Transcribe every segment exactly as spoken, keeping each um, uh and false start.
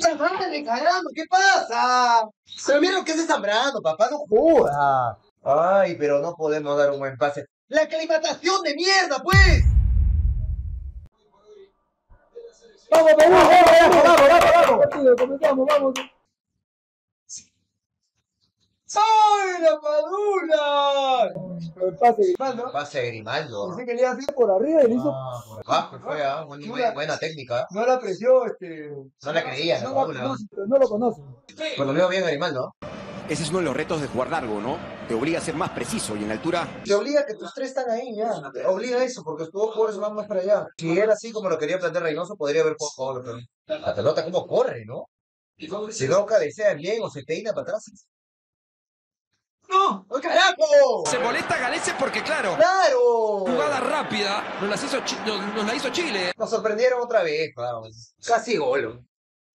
¡Puta madre, caramba! ¿Qué pasa? Pero mira lo que hace Zambrano, papá, no joda. Ay, pero no podemos dar un buen pase. ¡La aclimatación de mierda, pues! ¡Vamos, Perú! ¡Vamos, vamos, vamos, vamos! ¡Vamos, ¡ay, Lapadula! Pase de Grimaldo. Pase de Grimaldo. Pensé que le iba a hacer por arriba y le hizo. Ah, por abajo fue, ah, muy, muy, la, buena técnica. No la apreció, este. No la creía, no, no, no, no lo conoce. Pues lo veo bien a Grimaldo. Ese es uno de los retos de jugar largo, ¿no? Te obliga a ser más preciso y en altura. Te obliga a que tus tres están ahí, ya. Te obliga a eso, porque tus jugadores van más para allá. Si era así como lo quería plantear Reynoso, podría haber jugado. La pelota, ¿cómo corre, no? Si no cabecea bien o se peina para atrás. ¡No! ¡Oh, carajo! Se molesta a Gallese porque, claro. ¡Claro! Jugada rápida, nos, las hizo, nos, nos la hizo Chile. Nos sorprendieron otra vez, vamos. Casi gol.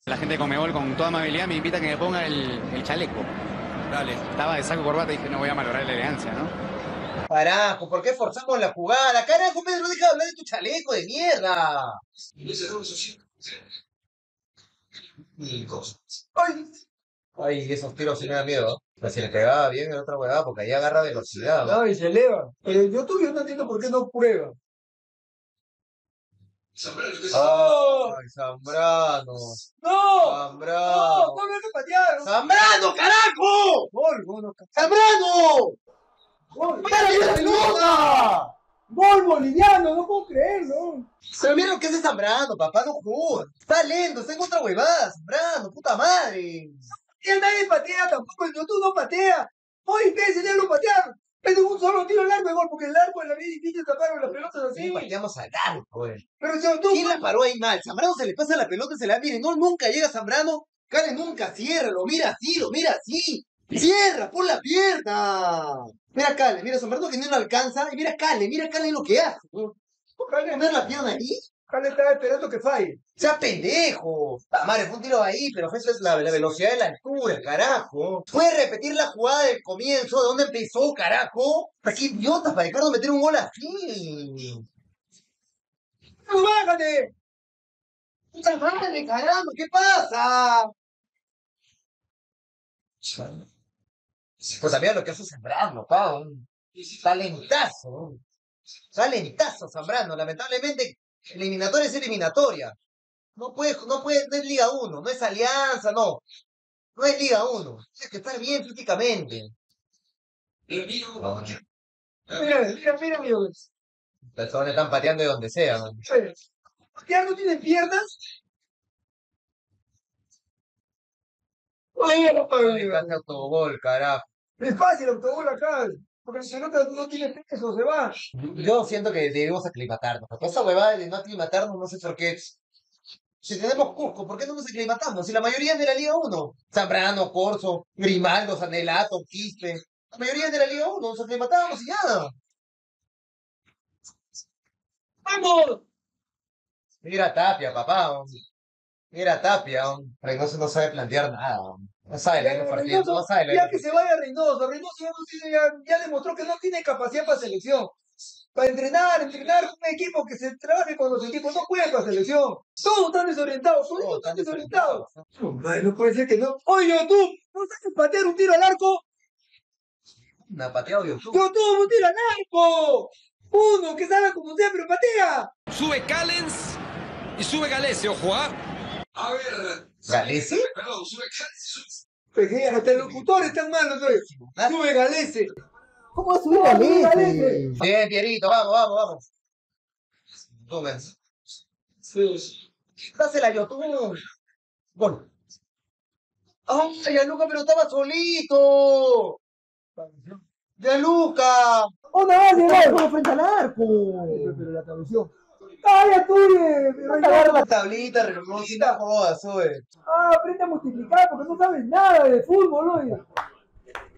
La gente come gol con toda amabilidad me invita a que me ponga el, el chaleco. Dale. Estaba de saco corbata y dije, no voy a malograr la elegancia, ¿no? Carajo, ¿por qué forzamos la jugada? Carajo, Pedro, deja de hablar de tu chaleco de mierda. Y cosas. ¡Ay! Ay, esos tiros sí me dan miedo. Pero si le pegaba bien en otra huevada, porque ahí agarra velocidad. No, y se eleva. Pero yo todavía no entiendo por qué no prueba. ¡Oh! ¡Ay, Zambrano! ¡No! ¡Zambrano! ¡No, no lo patearon! ¡Zambrano, carajo! ¡Gol, gol! ¡Zambrano! ¡Gol! ¡Para la pelota! ¡Gol boliviano! ¡No puedo creerlo! Pero mira lo que hace Zambrano, papá, no jodas. Está lento, está en otra huevada, Zambrano, puta madre. Ya nadie patea tampoco, el tú no patea. Hoy imbécil, ya lo patearon. Es un solo tiro largo de gol, porque el largo en la vida difícil taparon las pelotas así. Sí, pateamos al largo, güey. Pero si tú. ¿Quién la paró ahí mal? Zambrano se le pasa la pelota, se la mire. No, nunca llega Zambrano. Callens nunca cierra, lo mira así, lo mira así. ¡Cierra por la pierna! Mira Callens, mira Zambrano que no lo alcanza. Y mira Callens, mira Callens lo que hace. ¿Callens poner la pierna ahí? Callens estaba esperando que falle. ¡Sea pendejo! Ah, madre, fue un tiro ahí, pero esa es la, la velocidad de la altura, carajo. ¿Puedes repetir la jugada del comienzo? ¿De dónde empezó, carajo? ¿Para qué idiotas para dejar de meter un gol así? ¡No, bájate! ¡Puta madre, caramba! ¿Qué pasa? Pues mira lo que hace Zambrano, pavo. Talentazo. Talentazo, Zambrano. Lamentablemente, eliminatoria es eliminatoria. No puede, no puede, no es Liga uno, no es Alianza, no. No es Liga uno. Tienes que estar bien físicamente. Mira, mira, mira, amigos. Las personas están pateando de donde sea, man. ¿Patear no tienen piernas? Oye, no puedo ir. Hace autogol, carajo. Es fácil autogol acá. Porque si no, no tiene peso, se va. Yo siento que debemos aclimatarnos. Porque esa huevada de no aclimatarnos, no sé por qué. Si tenemos Cusco, ¿por qué no nos aclimatamos? Si la mayoría es de la Liga uno. Zambrano, Corso, Grimaldo, Sanelato, Quispe. La mayoría es de la Liga uno, nos aclimatamos y nada. ¡Vamos! Mira Tapia, papá. Mira Tapia. Reynoso no sabe plantear nada. No sabe leer los partidos, no sabe leer. Ya que se vaya Reynoso, Reynoso ya, no tiene, ya, ya demostró que no tiene capacidad para selección. Para entrenar, entrenar con un equipo que se trabaje con los equipos, no juega para selección. Todos están desorientados, todos oh, están desorientados. desorientados. No puede ser que no. Oye, YouTube, ¿no sabes patear un tiro al arco? Una pateado YouTube. YouTube, un tiro al arco. Uno que salga como sea, pero patea. Sube Callens y sube Galecio, ojo, ¿ah? A ver. ¿Gallese? Perdón, sube Callens. Pues que hasta los locutores están malos, ¿no? Sube Gallese. ¿Cómo va a subir Gallese? Bien, Pierito, vamos, vamos, vamos. Tomen. Sí. Dásela yo, tú. Gol. ¡Ay, Gianluca, pero estaba solito! ¡Gianluca! ¡Una vez de gol! ¡Frente al arco! Pero la traducción. ¡Ay, Ature! No te agarras la tablita, Renosita, joda, sube. Ah, aprende a multiplicar porque no sabes nada de fútbol, oye.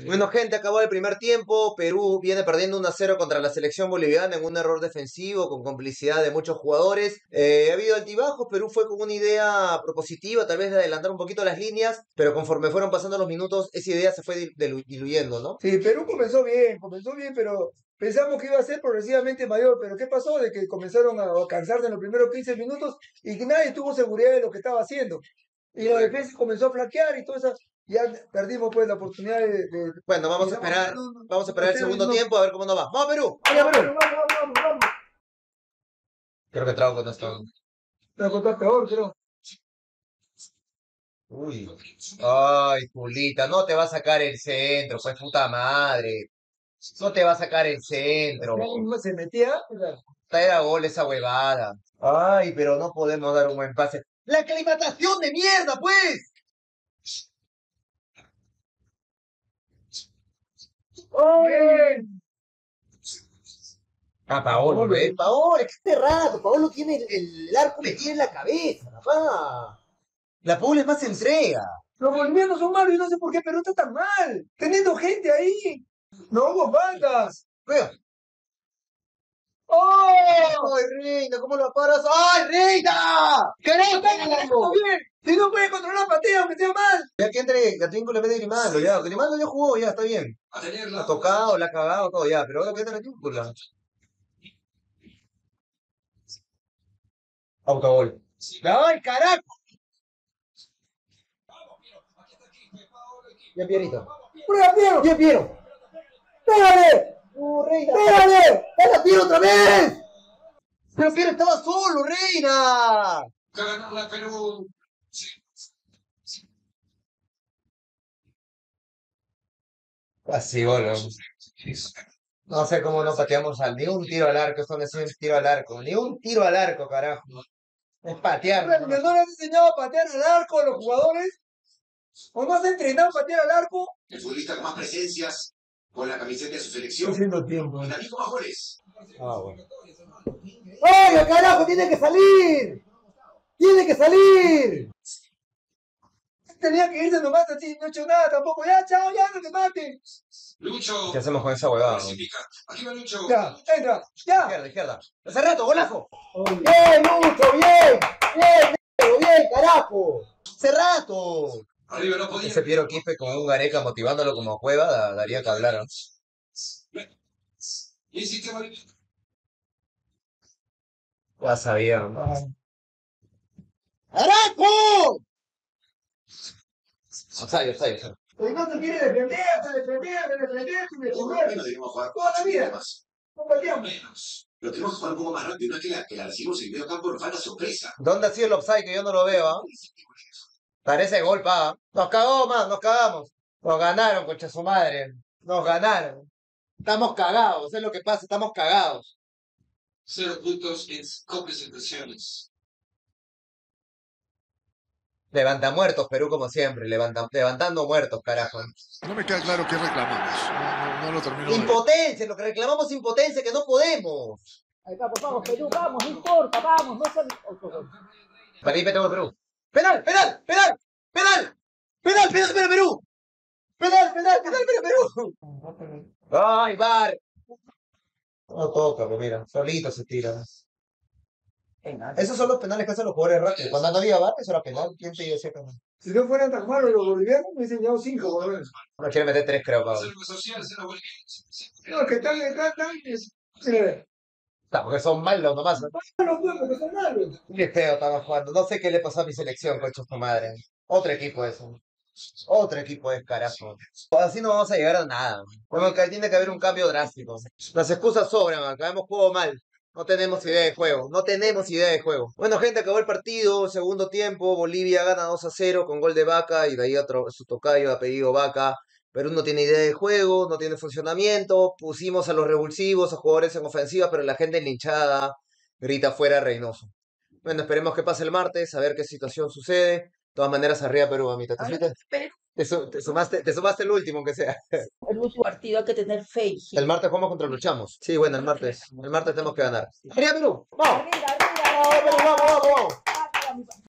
Bueno, gente, acabó el primer tiempo. Perú viene perdiendo uno a cero contra la selección boliviana en un error defensivo con complicidad de muchos jugadores. Eh, ha habido altibajos. Perú fue con una idea propositiva, tal vez de adelantar un poquito las líneas, pero conforme fueron pasando los minutos, esa idea se fue diluyendo, ¿no? Sí, Perú comenzó bien, comenzó bien, pero pensamos que iba a ser progresivamente mayor, pero ¿qué pasó? De que comenzaron a cansarse en los primeros quince minutos y que nadie tuvo seguridad de lo que estaba haciendo. y los defensas comenzó a flaquear y todo eso. Ya perdimos pues la oportunidad de... de bueno, vamos a esperar, no, no, vamos a esperar no, el segundo no. tiempo a ver cómo nos va. ¡Vamos, Perú! ¡Vamos, Perú! ¡Vamos, vamos, vamos! Creo que Trauco no está... Trauco está peor, creo. Uy. Ay, Julita, no te va a sacar el centro, pues puta madre. No te va a sacar el centro. No se metía. Era gol esa huevada. Ay, pero no podemos dar un buen pase. ¡La aclimatación de mierda, pues! ¡Oh! Bien. Ah, Paolo, ¿ves? Paolo, es que este rato, Paolo tiene el, el, el arco metido en la cabeza, papá. La Paolo es más entrega. Los bolivianos son malos y no sé por qué Perú está tan mal. Teniendo gente ahí. No hubo bancas. Vea. ¡Oh! ¡Ay, Reina! ¿Cómo lo paras? ¡Ay, Reina! ¡Carajo! ¡Está bien! Si no puede controlar patea, aunque sea mal. Ya que entre Gatríncula en vez de Grimaldo, ya. Grimaldo ya jugó, ya, está bien. La ha tocado, la ha cagado, todo, ya. Pero ahora que entra Gatríncula. Autogol. ¡Ay, carajo! Bien, Pierito. ¡Prueba, Piero! ¡Bien, Piero! ¡Pégale! ¡Oh, Reina! ¡Pégale! ¡Pégale, Piero, otra vez! ¡Pero Piero estaba solo, Reina! ¡Ganó la Perú! Así, bueno. No sé cómo no pateamos al... Ni un tiro al arco, esto no es un tiro al arco. Ni un tiro al arco, carajo. Es patear. ¿No les han enseñado a patear al arco a los jugadores? ¿O no has entrenado a patear al arco? El futbolista con más presencias, con la camiseta de su selección. Haciendo tiempo. Y también con más goles. Ah, bueno. ¡Oye, carajo! ¡Tiene que salir! ¡Tiene que salir! Tenía que irse nomás así, no he hecho nada tampoco. Ya, chao, ya, no te maten. Lucho. ¿Qué hacemos con esa huevada? Aquí va Lucho. Ya, entra, ya. Izquierda, izquierda. Hace rato, golazo. Oh, bien. Bien, Lucho, bien. Bien, negro, bien, carajo. Hace rato. Arriba no podía. Ese Piero Quispe con un Gareca motivándolo como Cueva, da, daría que hablar, ¿no? Ya sabía, ¿no? ¡Carajo! Osayo, Osayo, Osayo. Pues no te quiere defender, te defender, te defender, te defender. No debemos jugar más. No pateamos. Lo tenemos que jugar un poco más rápido, no es que la, que la recibimos en medio campo, nos falta sorpresa. ¿Dónde ha sido el offside que yo no lo veo, ah? ¿Eh? Parece gol, pa. Nos cagó más, nos cagamos. Nos ganaron, concha su madre. Nos ganaron. Estamos cagados, es lo que pasa, estamos cagados. Cero puntos en compensaciones. Levanta muertos, Perú, como siempre. Levanta, levantando muertos, carajo. No me queda claro qué reclamamos. No, no, no lo termino. Impotencia, de... lo que reclamamos es impotencia, que no podemos. Ahí está, pues vamos, Perú, vamos, no importa, vamos. No son... Para ahí metemos Perú. ¡Penal, penal, penal, penal! ¡Penal, penal, penal, Perú! ¡Penal, penal, penal, penal, Perú! ¡Ay, Bar! No toca, pues mira, solito se tira. Esos son los penales que hacen los jugadores rápidos. Cuando no había V A R, eso era penal. ¿Quién te dio ese penal? Si no fueran tan malos los bolivianos, me hubiesen llevado cinco bolivianos. No quieren meter tres, creo, Pablo. No, que están, están, están. No, porque son malos nomás. Malos, porque son malos. Qué feo estaba jugando. No sé qué le pasó a mi selección, cocho su madre. Otro equipo eso. Otro equipo es, carajo. Así no vamos a llegar a nada. Porque tiene que haber un cambio drástico. Las excusas sobran, acá hemos jugado mal. No tenemos idea de juego, no tenemos idea de juego. Bueno, gente, acabó el partido, segundo tiempo, Bolivia gana dos a cero con gol de Vaca y de ahí otro, su tocayo de apellido Vaca. Perú no tiene idea de juego, no tiene funcionamiento, pusimos a los revulsivos, a jugadores en ofensiva, pero la gente linchada grita fuera Reynoso. Bueno, esperemos que pase el martes, a ver qué situación sucede. De todas maneras, arriba Perú, mamita. ¿Te, te, te, sumaste, te sumaste el último, aunque sea? El último partido hay que tener fe. El martes jugamos contra Luchamos. Sí, bueno, el martes. El martes tenemos que ganar. ¡Arriba Perú! ¡Vamos! ¡Arriba, arriba! ¡Vamos, vamos, vamos!